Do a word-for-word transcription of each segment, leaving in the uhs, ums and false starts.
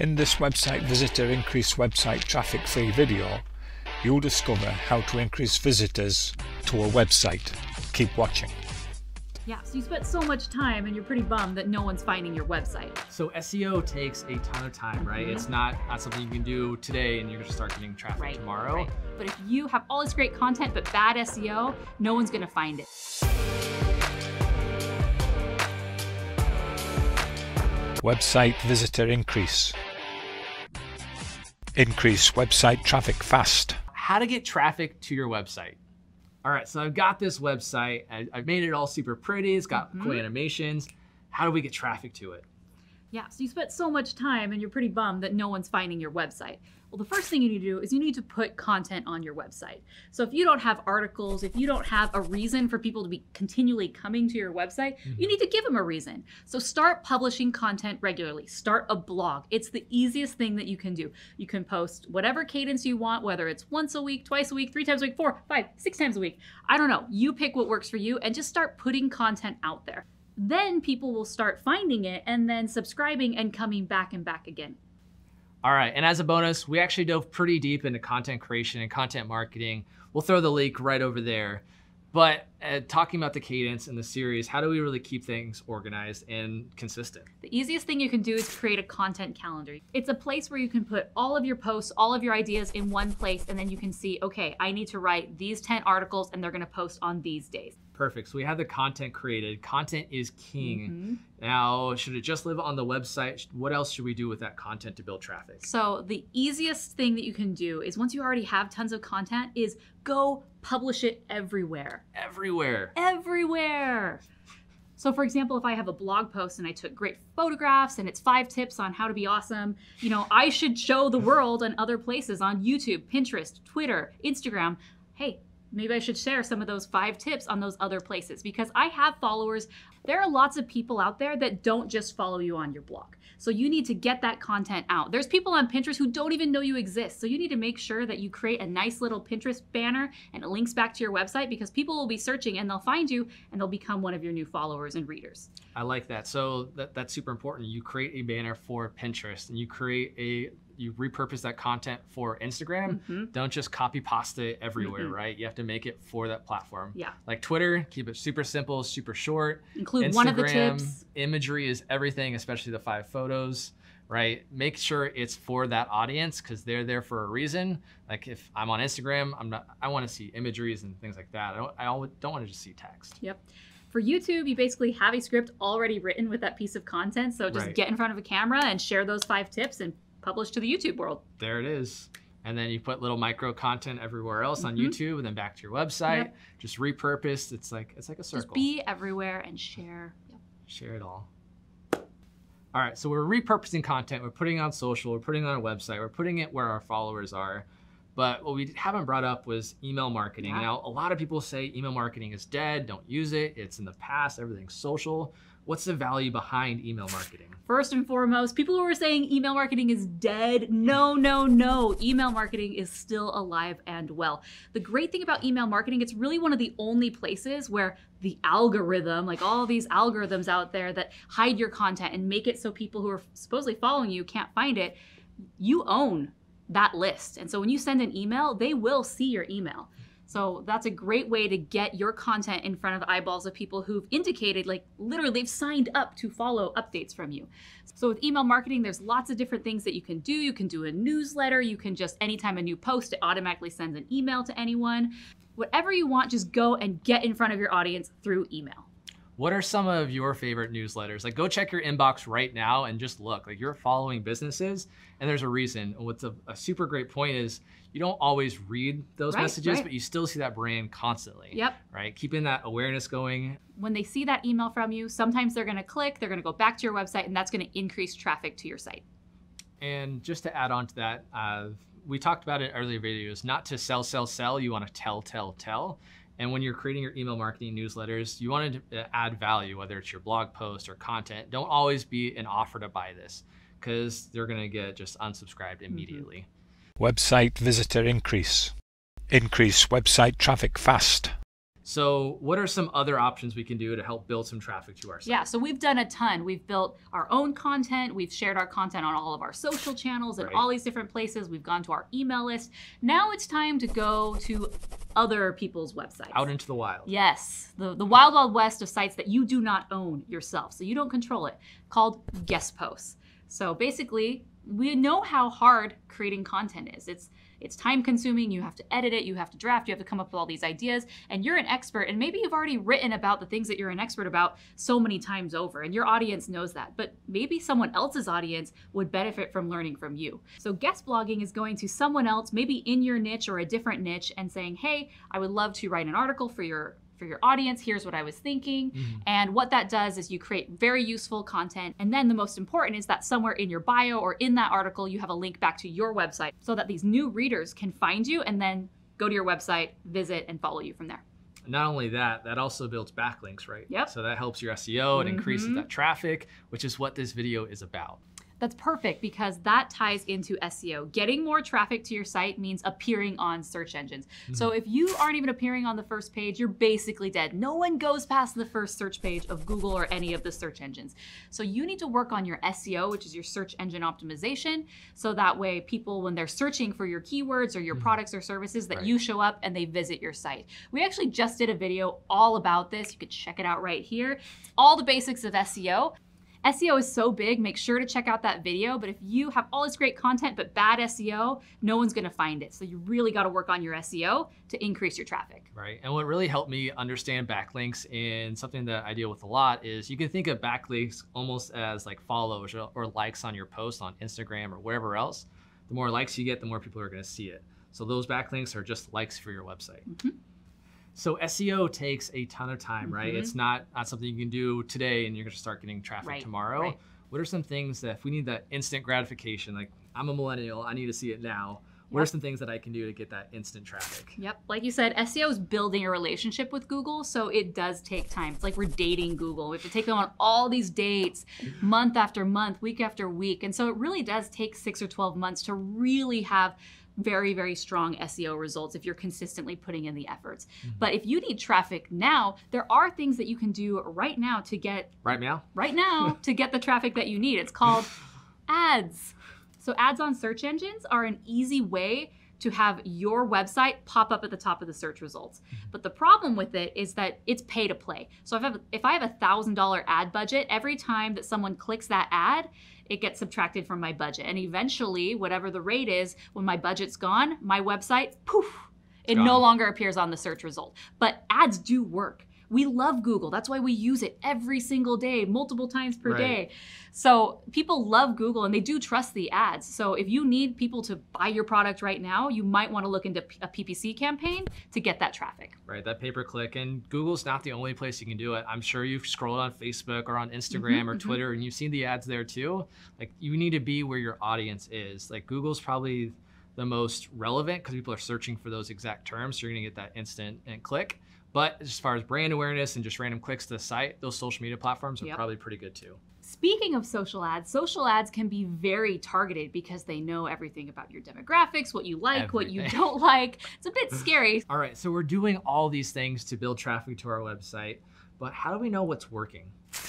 In this website visitor increase website traffic free video, you'll discover how to increase visitors to a website. Keep watching. Yeah, so you spent so much time and you're pretty bummed that no one's finding your website. So S E O takes a ton of time, right? Mm-hmm. It's not, not something you can do today and you're gonna start getting traffic right, tomorrow. Right. But if you have all this great content but bad S E O, no one's gonna find it. Website visitor increase. Increase website traffic fast. How to get traffic to your website. All right, so I've got this website, and I've made it all super pretty. It's got mm-hmm. cool animations. How do we get traffic to it? Yeah, so you spent so much time and you're pretty bummed that no one's finding your website. Well, the first thing you need to do is you need to put content on your website. So if you don't have articles, if you don't have a reason for people to be continually coming to your website, mm-hmm. you need to give them a reason. So start publishing content regularly. Start a blog. It's the easiest thing that you can do. You can post whatever cadence you want, whether it's once a week, twice a week, three times a week, four, five, six times a week. I don't know. You pick what works for you and just start putting content out there. Then people will start finding it and then subscribing and coming back and back again. All right, and as a bonus, we actually dove pretty deep into content creation and content marketing. We'll throw the link right over there. But uh, talking about the cadence in the series, how do we really keep things organized and consistent? The easiest thing you can do is create a content calendar. It's a place where you can put all of your posts, all of your ideas in one place, and then you can see, okay, I need to write these ten articles and they're gonna post on these days. Perfect, so we have the content created. Content is king. Mm-hmm. Now, should it just live on the website? What else should we do with that content to build traffic? So the easiest thing that you can do is once you already have tons of content is go publish it everywhere. Everywhere. Everywhere. So for example, if I have a blog post and I took great photographs and it's five tips on how to be awesome, you know, I should show the world and other places on YouTube, Pinterest, Twitter, Instagram. Hey, maybe I should share some of those five tips on those other places because I have followers. There are lots of people out there that don't just follow you on your blog. So you need to get that content out. There's people on Pinterest who don't even know you exist. So you need to make sure that you create a nice little Pinterest banner and it links back to your website because people will be searching and they'll find you and they'll become one of your new followers and readers. I like that. So that, that's super important. You create a banner for Pinterest and you create a, you repurpose that content for Instagram. Mm-hmm. Don't just copy pasta everywhere, mm-hmm. right? You have to make it for that platform. Yeah. Like Twitter, keep it super simple, super short. Include Instagram, one of the tips. Imagery is everything, especially the five photos, right? Make sure it's for that audience because they're there for a reason. Like if I'm on Instagram, I'm not, I want to see imageries and things like that. I don't, I don't want to just see text. Yep. For YouTube, you basically have a script already written with that piece of content. So just right. get in front of a camera and share those five tips and published to the YouTube world. There it is. And then you put little micro content everywhere else mm-hmm. on YouTube and then back to your website, yep. just repurposed. It's like, it's like a circle. Just be everywhere and share. Yep. Share it all. All right, so we're repurposing content. We're putting it on social, we're putting it on a website, we're putting it where our followers are. But what we haven't brought up was email marketing. Yeah. Now, a lot of people say email marketing is dead, don't use it, it's in the past, everything's social. What's the value behind email marketing? First and foremost, people who are saying email marketing is dead, no, no, no. Email marketing is still alive and well. The great thing about email marketing, it's really one of the only places where the algorithm, like all these algorithms out there that hide your content and make it so people who are supposedly following you can't find it, you own that list. And so when you send an email, they will see your email. So that's a great way to get your content in front of the eyeballs of people who've indicated, like literally they've signed up to follow updates from you. So with email marketing, there's lots of different things that you can do. You can do a newsletter. You can just, anytime a new post, it automatically sends an email to anyone. Whatever you want, just go and get in front of your audience through email. What are some of your favorite newsletters? Like go check your inbox right now and just look. Like you're following businesses and there's a reason. And what's a, a super great point is you don't always read those right, messages, right. but you still see that brand constantly. Yep. Right? Keeping that awareness going. When they see that email from you, sometimes they're gonna click, they're gonna go back to your website and that's gonna increase traffic to your site. And just to add on to that, uh, we talked about in earlier videos, not to sell, sell, sell, you wanna tell, tell, tell. And when you're creating your email marketing newsletters, you want to add value, whether it's your blog post or content. Don't always be an offer to buy this because they're going to get just unsubscribed immediately. Mm-hmm. Website visitor increase. Increase website traffic fast. So what are some other options we can do to help build some traffic to our site? Yeah, so we've done a ton. We've built our own content. We've shared our content on all of our social channels and right. all these different places. We've gone to our email list. Now it's time to go to other people's websites. Out into the wild. Yes, the, the wild, wild west of sites that you do not own yourself. So you don't control it, called guest posts. So basically, we know how hard creating content is. It's it's time consuming. You have to edit it, you have to draft, you have to come up with all these ideas, and you're an expert, and maybe you've already written about the things that you're an expert about so many times over, and your audience knows that, but maybe someone else's audience would benefit from learning from you. So guest blogging is going to someone else, maybe in your niche or a different niche, and saying, hey, I would love to write an article for your for your audience, here's what I was thinking. Mm-hmm. And what that does is you create very useful content. And then the most important is that somewhere in your bio or in that article, you have a link back to your website so that these new readers can find you and then go to your website, visit, and follow you from there. Not only that, that also builds backlinks, right? Yep. So that helps your S E O and mm-hmm. increases that traffic, which is what this video is about. That's perfect, because that ties into S E O. Getting more traffic to your site means appearing on search engines. Mm-hmm. So if you aren't even appearing on the first page, you're basically dead. No one goes past the first search page of Google or any of the search engines. So you need to work on your S E O, which is your search engine optimization. So that way people, when they're searching for your keywords or your mm-hmm. products or services, that right. you show up and they visit your site. We actually just did a video all about this. You can check it out right here. It's all the basics of S E O. S E O is so big, make sure to check out that video, but if you have all this great content but bad S E O, no one's gonna find it. So you really gotta work on your S E O to increase your traffic. Right, and what really helped me understand backlinks, and something that I deal with a lot, is you can think of backlinks almost as like follows or likes on your post on Instagram or wherever else. The more likes you get, the more people are gonna see it. So those backlinks are just likes for your website. Mm-hmm. So S E O takes a ton of time, mm-hmm. right? It's not, not something you can do today and you're gonna start getting traffic right, tomorrow. Right. What are some things that, if we need that instant gratification, like I'm a millennial, I need to see it now, yep. what are some things that I can do to get that instant traffic? Yep, like you said, S E O is building a relationship with Google, so it does take time. It's like we're dating Google. We have to take them on all these dates, month after month, week after week. And so it really does take six or twelve months to really have very, very strong S E O results if you're consistently putting in the efforts. Mm-hmm. But if you need traffic now, there are things that you can do right now to get- Right now? Right now to get the traffic that you need. It's called ads. So ads on search engines are an easy way to have your website pop up at the top of the search results. But the problem with it is that it's pay to play. So if I have, if I have a thousand dollar ad budget, every time that someone clicks that ad, it gets subtracted from my budget. And eventually, whatever the rate is, when my budget's gone, my website, poof, it no longer appears on the search result. But ads do work. We love Google. That's why we use it every single day, multiple times per right. day. So people love Google and they do trust the ads. So if you need people to buy your product right now, you might want to look into a P P C campaign to get that traffic. Right, that pay-per-click. And Google's not the only place you can do it. I'm sure you've scrolled on Facebook or on Instagram mm-hmm, or Twitter mm-hmm. and you've seen the ads there too. Like, you need to be where your audience is. Like, Google's probably the most relevant because people are searching for those exact terms. So you're gonna get that instant and click. But as far as brand awareness and just random clicks to the site, those social media platforms are yep. probably pretty good too. Speaking of social ads, social ads can be very targeted because they know everything about your demographics, what you like, everything. What you don't like. It's a bit scary. All right, so we're doing all these things to build traffic to our website, but how do we know what's working?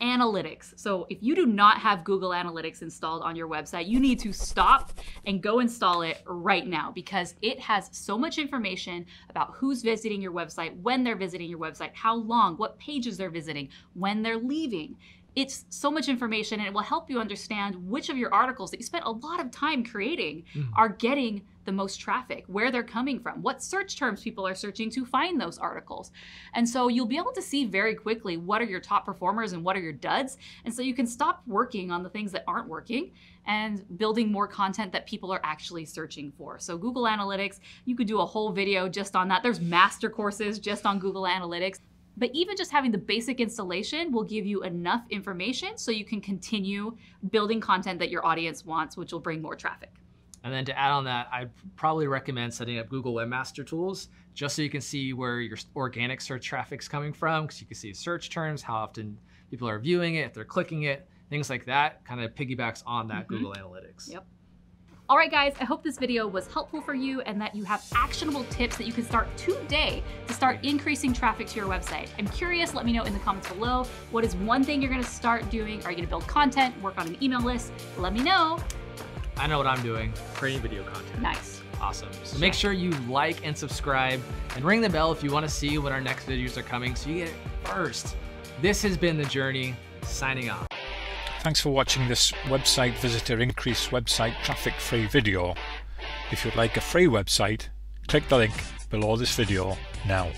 Analytics. So if you do not have Google Analytics installed on your website, you need to stop and go install it right now, because it has so much information about who's visiting your website, when they're visiting your website, how long, what pages they're visiting, when they're leaving. It's so much information, and it will help you understand which of your articles that you spent a lot of time creating mm. are getting the most traffic, where they're coming from, what search terms people are searching to find those articles. And so you'll be able to see very quickly what are your top performers and what are your duds. And so you can stop working on the things that aren't working and building more content that people are actually searching for. So Google Analytics, you could do a whole video just on that. There's master courses just on Google Analytics. But even just having the basic installation will give you enough information so you can continue building content that your audience wants, which will bring more traffic. And then to add on that, I'd probably recommend setting up Google Webmaster Tools just so you can see where your organic search traffic's coming from, because you can see search terms, how often people are viewing it, if they're clicking it, things like that, kind of piggybacks on that mm-hmm. Google Analytics. Yep. All right, guys, I hope this video was helpful for you and that you have actionable tips that you can start today to start increasing traffic to your website. I'm curious, let me know in the comments below, what is one thing you're gonna start doing? Are you gonna build content, work on an email list? Let me know. I know what I'm doing, creating video content. Nice. Awesome. So make sure you like and subscribe and ring the bell if you wanna see when our next videos are coming so you get it first. This has been The Journey, signing off. Thanks for watching this Website Visitor Increase Website Traffic free video. If you'd like a free website, click the link below this video now.